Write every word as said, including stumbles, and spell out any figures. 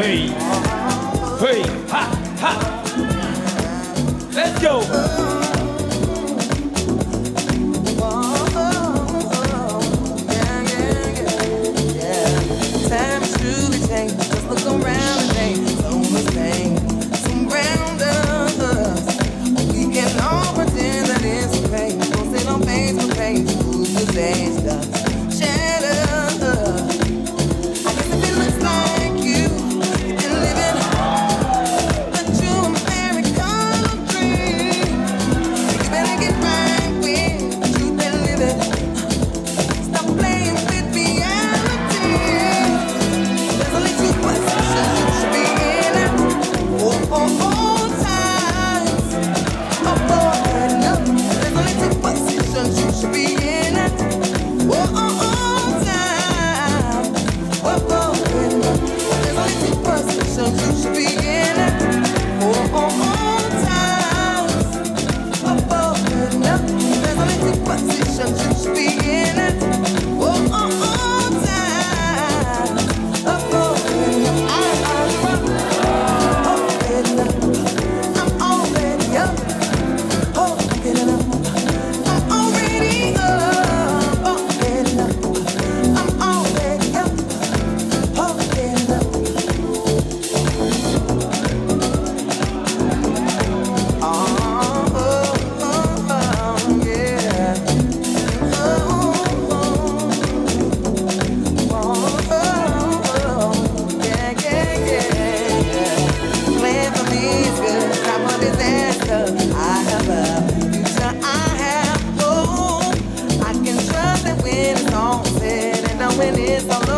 Hey, hey, ha, ha. Let's go. Time is truly changing. Just look around and think so much pain surrounds us. We can all pretend that it's okay. Don't sit on Facebook page. Who's the danger? When it's all over.